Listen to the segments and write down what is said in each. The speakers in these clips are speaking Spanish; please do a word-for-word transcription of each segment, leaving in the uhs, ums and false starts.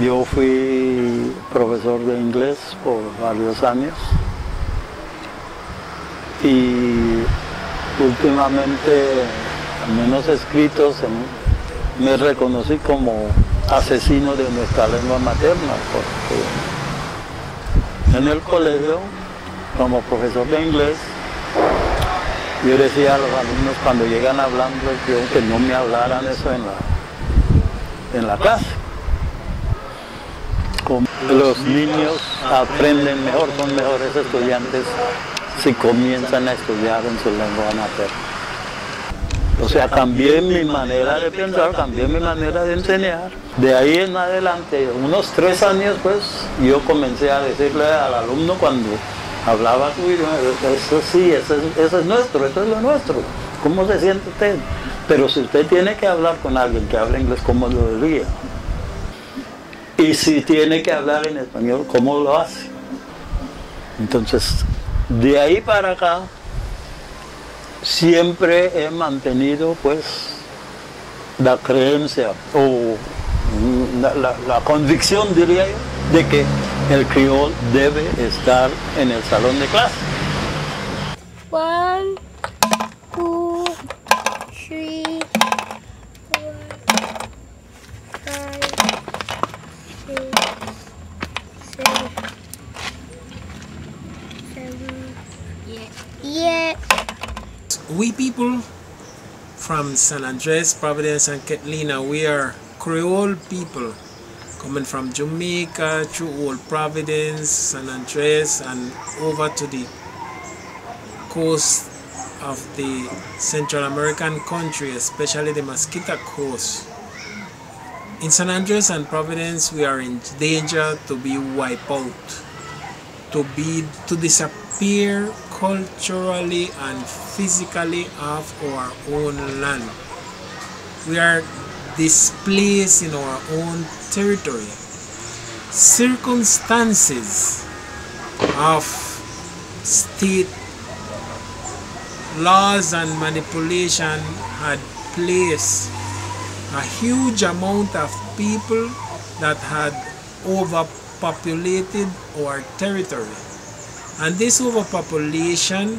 Yo fui profesor de inglés por varios años y últimamente, al menos escritos, me reconocí como asesino de nuestra lengua materna, porque en el colegio, como profesor de inglés, yo decía a los alumnos cuando llegan hablando que no me hablaran eso en la, en la clase. Como los niños aprenden mejor, son mejores estudiantes si comienzan a estudiar en su lengua materna. O sea, cambié mi manera de pensar, cambié mi manera de enseñar. De ahí en adelante, unos tres años pues, yo comencé a decirle al alumno cuando hablaba tu idioma, eso sí, eso es, eso es nuestro, eso es lo nuestro. ¿Cómo se siente usted? Pero si usted tiene que hablar con alguien que hable inglés, ¿cómo lo diría? Y si tiene que hablar en español, ¿cómo lo hace? Entonces, de ahí para acá, siempre he mantenido pues la creencia o la, la, la convicción, diría yo, de que el criol debe estar en el salón de clase. One, two, three, four, five, six, seven, seven, yeah. Yeah. We people from San Andrés, Providence, and Catalina, we are Creole people. Coming from Jamaica, through Old Providence, San Andres, and over to the coast of the Central American country, especially the Mosquito Coast. In San Andres and Providence, we are in danger to be wiped out, to be to disappear culturally and physically off our own land. We are displaced in our own territory. Circumstances of state laws and manipulation had placed a huge amount of people that had overpopulated our territory. And this overpopulation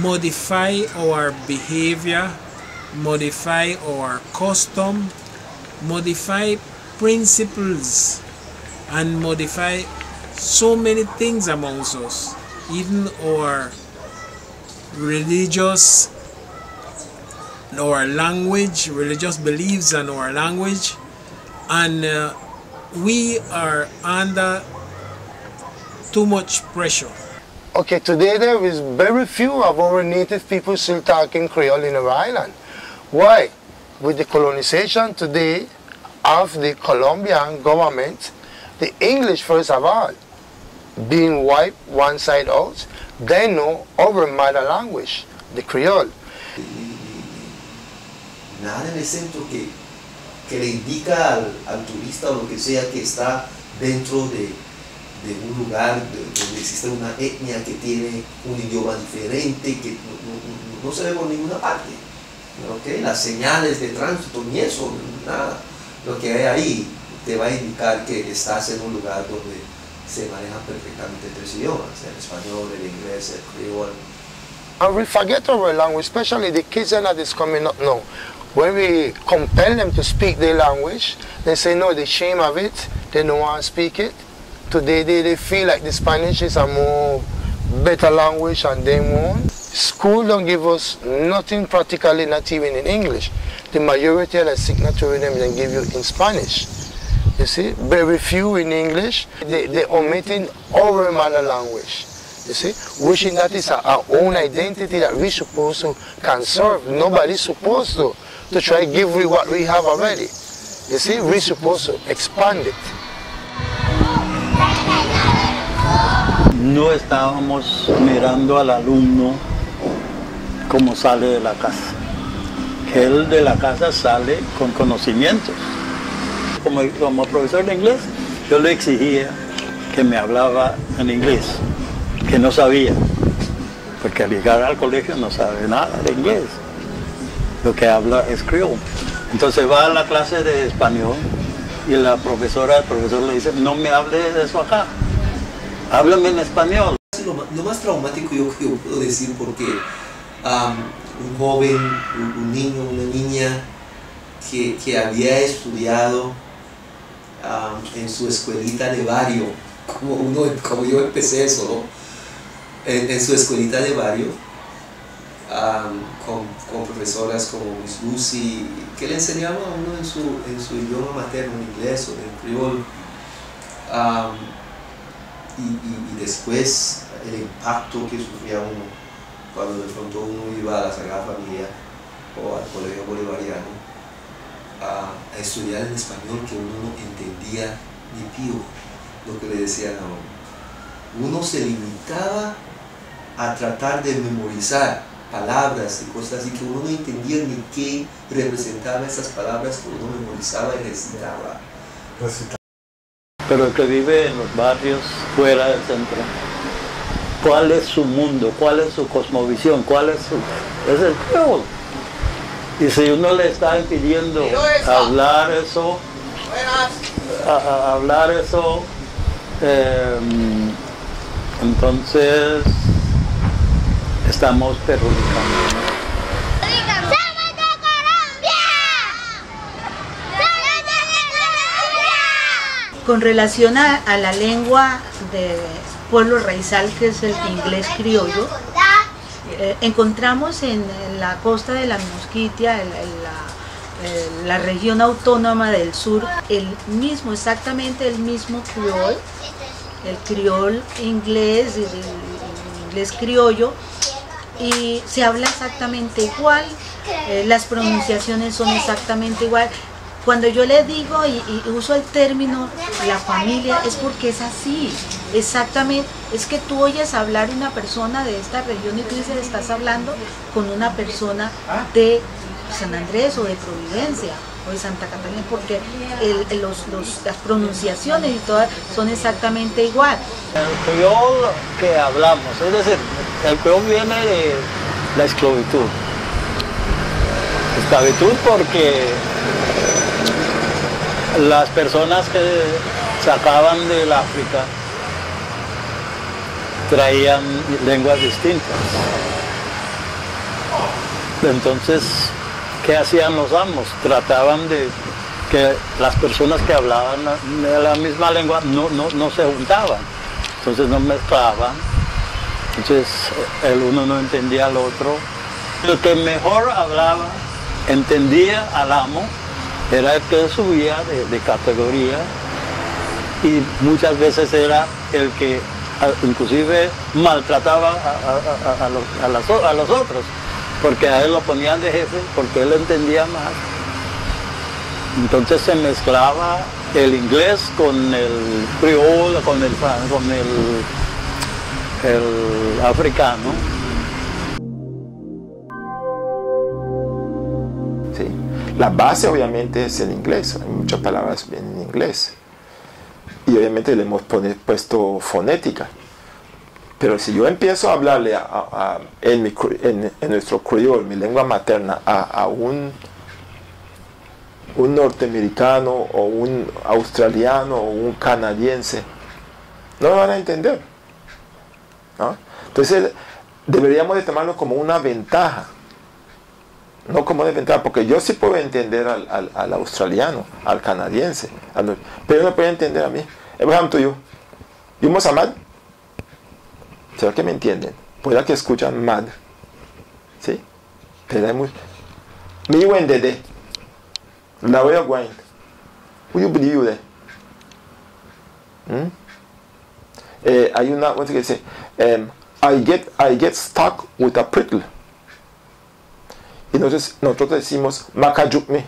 modify our behavior, modify our custom, modify principles, and modify so many things amongst us, even our religious, our language, religious beliefs and our language. And uh, we are under too much pressure. Okay, today there is very few of our native people still talking Creole in our island. Why? With the colonization today of the Colombian government, the English first of all, being wiped one side out, they know our mother language, the Creole. Nada en el centro que, que le indica al, al turista o lo que sea que está dentro de, de un lugar donde existe una etnia que tiene un idioma diferente, que no, no, no se ve por ninguna parte. Okay, las señales de tránsito ni eso, nada. Lo que hay ahí te va a indicar que estás en un lugar donde se manejan perfectamente tres idiomas, el español, el inglés, el creole. And we forget our language, especially the kids that is coming up now. When we compel them to speak their language, they say no, they're ashamed of it, they don't want to speak it. Today they, they feel like the Spanish is a more better language and they won't. School don't give us nothing practically, not even in English. The majority of the signatory them they give you in Spanish. You see, very few in English. They, they omitting our mother language. You see, wishing that is our own identity that we supposed to conserve. Nobody's supposed to to try give we what we have already. You see, we're supposed to expand it. No estábamos mirando al alumno como sale de la casa. Él de la casa sale con conocimientos. Como, como profesor de inglés, yo le exigía que me hablaba en inglés, que no sabía, porque al llegar al colegio no sabe nada de inglés. Lo que habla es criollo. Entonces va a la clase de español y la profesora, el profesor le dice, no me hable de eso acá, háblame en español. Lo, lo más traumático yo que puedo decir porque um, un joven, un, un niño, una niña que, que había estudiado um, en su escuelita de barrio, como, uno, como yo empecé eso, ¿no? en, en su escuelita de barrio, Um, con, con profesoras como Miss Lucy, que le enseñaba a uno en su, en su idioma materno, en inglés o en criol. Um, y, y, y después el impacto que sufría uno cuando de pronto uno iba a la Sagrada Familia o al colegio bolivariano uh, a estudiar en español que uno no entendía ni pío lo que le decían a uno. Uno se limitaba a tratar de memorizar palabras y cosas así que uno no entendía ni qué representaban esas palabras que uno memorizaba y recitaba. Pero el que vive en los barrios fuera del centro, ¿cuál es su mundo? ¿Cuál es su cosmovisión? ¿Cuál es su...? Es el creol. Y si uno le está impidiendo hablar eso, a, a hablar eso, eh, entonces... estamos perjudicando. Con relación a, a la lengua de pueblo raizal, que es el inglés criollo, eh, encontramos en, en la costa de la Mosquitia, en, en la, en la región autónoma del sur, el mismo, exactamente el mismo criol, el criol inglés, el, el inglés criollo, y se habla exactamente igual, eh, las pronunciaciones son exactamente igual. Cuando yo le digo y, y uso el término la familia es porque es así, exactamente, es que tú oyes hablar una persona de esta región y tú dices estás hablando con una persona de San Andrés o de Providencia o de Santa Catalina porque el, los, los, las pronunciaciones y todas son exactamente igual. El criol que hablamos, es decir, el criol viene de la esclavitud, esclavitud porque las personas que sacaban del África traían lenguas distintas, entonces ¿qué hacían los amos? Trataban de que las personas que hablaban la misma lengua no, no, no se juntaban, entonces no mezclaban, entonces el uno no entendía al otro. El que mejor hablaba, entendía al amo, era el que subía de, de categoría y muchas veces era el que inclusive maltrataba a, a, a, a, los, a, las, a los otros. Porque a él lo ponían de jefe, porque él entendía más. Entonces se mezclaba el inglés con el criol, con el, con el, el africano. Sí. La base obviamente es el inglés, hay muchas palabras en inglés. Y obviamente le hemos puesto fonética. Pero si yo empiezo a hablarle a, a, a, en, mi, en, en nuestro criol, mi lengua materna, a, a un, un norteamericano o un australiano o un canadiense, no lo van a entender, ¿no? Entonces deberíamos de tomarlo como una ventaja, no como desventaja, porque yo sí puedo entender al, al, al australiano, al canadiense, al, pero no puede entender a mí. Por ejemplo, yo, yo Mosamad, ¿será que me entienden? Pueda que escuchan mal, ¿sí? Pero hay mucho. Mi buen dede, la voy a guay. Uy, uy, hay una cosa que dice, um, I get, I get stuck with a prickle. Y entonces nosotros decimos, macayukme.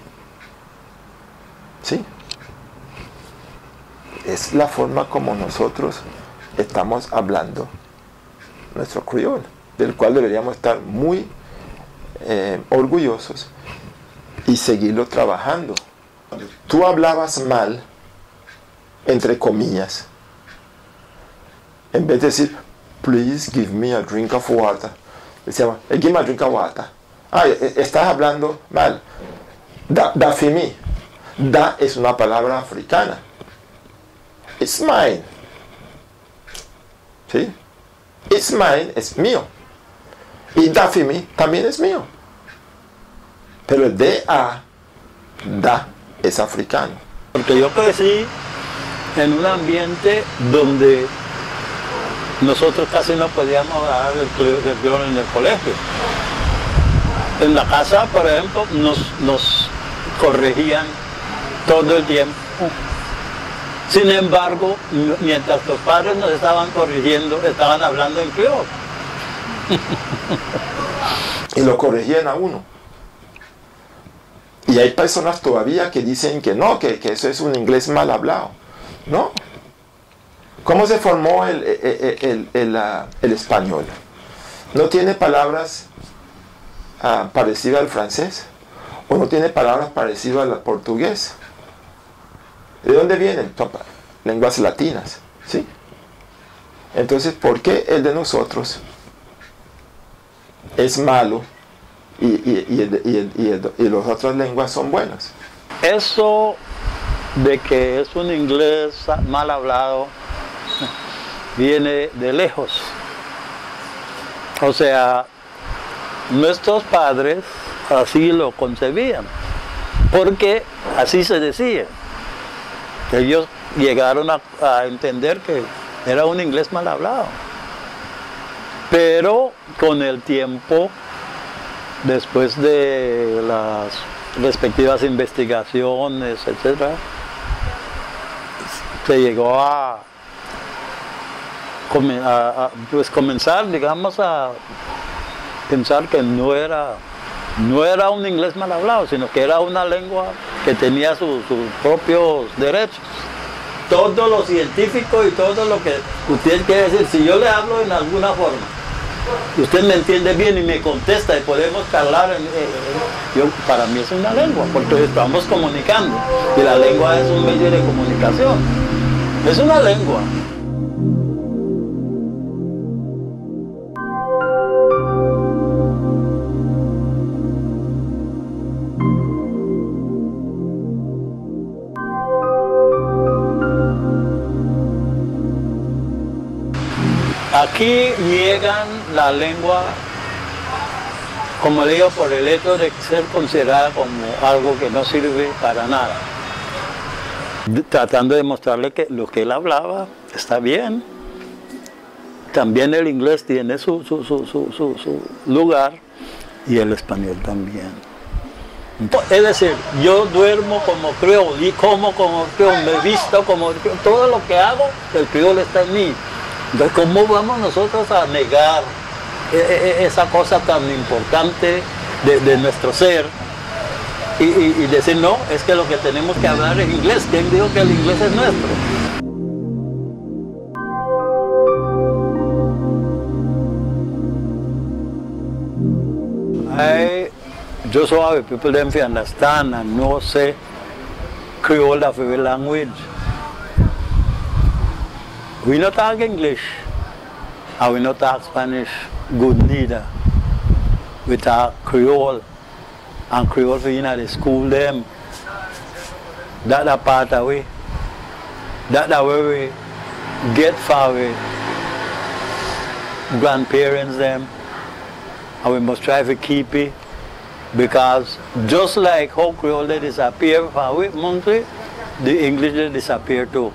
¿Sí? Es la forma como nosotros estamos hablando nuestro criol, del cual deberíamos estar muy eh, orgullosos y seguirlo trabajando. Tú hablabas mal, entre comillas, en vez de decir, please give me a drink of water, decíamos, give me a drink of water. Ah, estás hablando mal. Da, da fimi. Da es una palabra africana. It's mine. ¿Sí? It's mine es mío. Y da for me también es mío. Pero el da, da, es africano. Porque yo crecí en un ambiente donde nosotros casi no podíamos hablar del criollo en el colegio. En la casa, por ejemplo, nos, nos corregían todo el tiempo. Sin embargo, mientras los padres nos estaban corrigiendo, estaban hablando en criollo. Y lo corregían a uno. Y hay personas todavía que dicen que no, que, que eso es un inglés mal hablado. ¿No? ¿Cómo se formó el, el, el, el, el español? ¿No tiene palabras uh, parecidas al francés? ¿O no tiene palabras parecidas al portugués? ¿De dónde vienen? Lenguas latinas. ¿Sí? Entonces, ¿por qué el de nosotros es malo? Y, y, y, el, y, el, y, el, y las otras lenguas son buenas. Eso de que es un inglés mal hablado viene de lejos. O sea, nuestros padres así lo concebían, porque así se decía. Ellos llegaron a, a entender que era un inglés mal hablado. Pero con el tiempo, después de las respectivas investigaciones, etcétera, se llegó a, a, a pues comenzar, digamos, a pensar que no era, no era un inglés mal hablado, sino que era una lengua que tenía su, sus propios derechos. Todo lo científico y todo lo que usted quiere decir, si yo le hablo en alguna forma, usted me entiende bien y me contesta y podemos hablar en, en, en, yo, para mí es una lengua, porque estamos comunicando y la lengua es un medio de comunicación, es una lengua. Aquí niegan la lengua, como digo, por el hecho de ser considerada como algo que no sirve para nada. Tratando de mostrarle que lo que él hablaba está bien. También el inglés tiene su, su, su, su, su, su lugar y el español también. Es decir, yo duermo como criollo, y como como criollo, me visto como criollo, todo lo que hago, el criollo está en mí. Entonces, ¿cómo vamos nosotros a negar esa cosa tan importante de, de nuestro ser? Y, y, y decir, no, es que lo que tenemos que hablar es inglés. ¿Quién dijo que el inglés es nuestro? I just want the people them to understand and know, say, Creole of the language. We not talk English, and we not talk Spanish good neither. We talk Creole, and Creole for you know the school them. That's the part of we. That's the way we get far away. Grandparents them, and we must try to keep it, because just like how Creole they disappear far away monthly, the English they disappear too.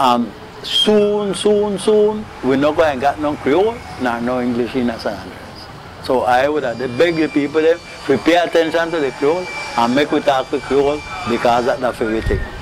Um, soon, soon, soon, we're not going to get no Creole, nor no English in San Andrés. So I would have to beg the people there to pay attention to the Creole and make we talk with Creole, because that's the favorite thing.